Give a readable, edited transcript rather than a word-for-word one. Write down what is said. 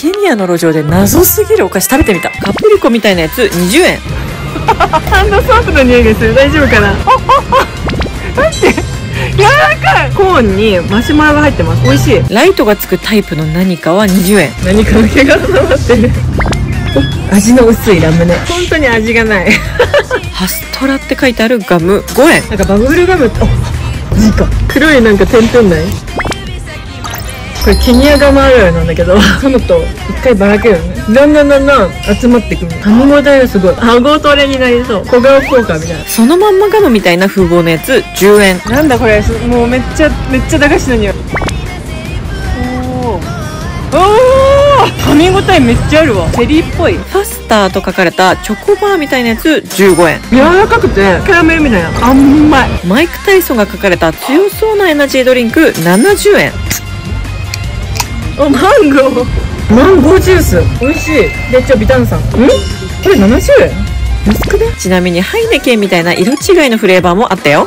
ケニアの路上で謎すぎるお菓子食べてみた。カプリコみたいなやつ20円。ハンドソープの匂いがする。大丈夫かな。待って、柔らかい。コーンにマシュマロが入ってます。美味しい。ライトがつくタイプの何かは20円。何かの毛が挟まってる。味の薄いラムネ。本当に味がない。ハストラって書いてあるガム5円。なんかバブルガムって、なんか黒いなんか点々ない。これケニアガムあるあるなんだけど、噛むと一回ばらけるよね。だんだん集まってくる。噛み応えがすごい。歯ごとれになりそう。小顔効果みたいな。そのまんまガムみたいな風貌のやつ10円。なんだこれ、もうめっちゃ駄菓子の匂い。おお、噛み応えめっちゃあるわ。セリーっぽい。パスターと書かれたチョコバーみたいなやつ15円。柔らかくてキャラメルみたいな。甘い。マイク・タイソンが書かれた強そうなエナジードリンク70円。お、マンゴー。マンゴージュース美味しい。でちょビタンさん、これ70円安くね。ちなみにハイネケンみたいな色違いのフレーバーもあったよ。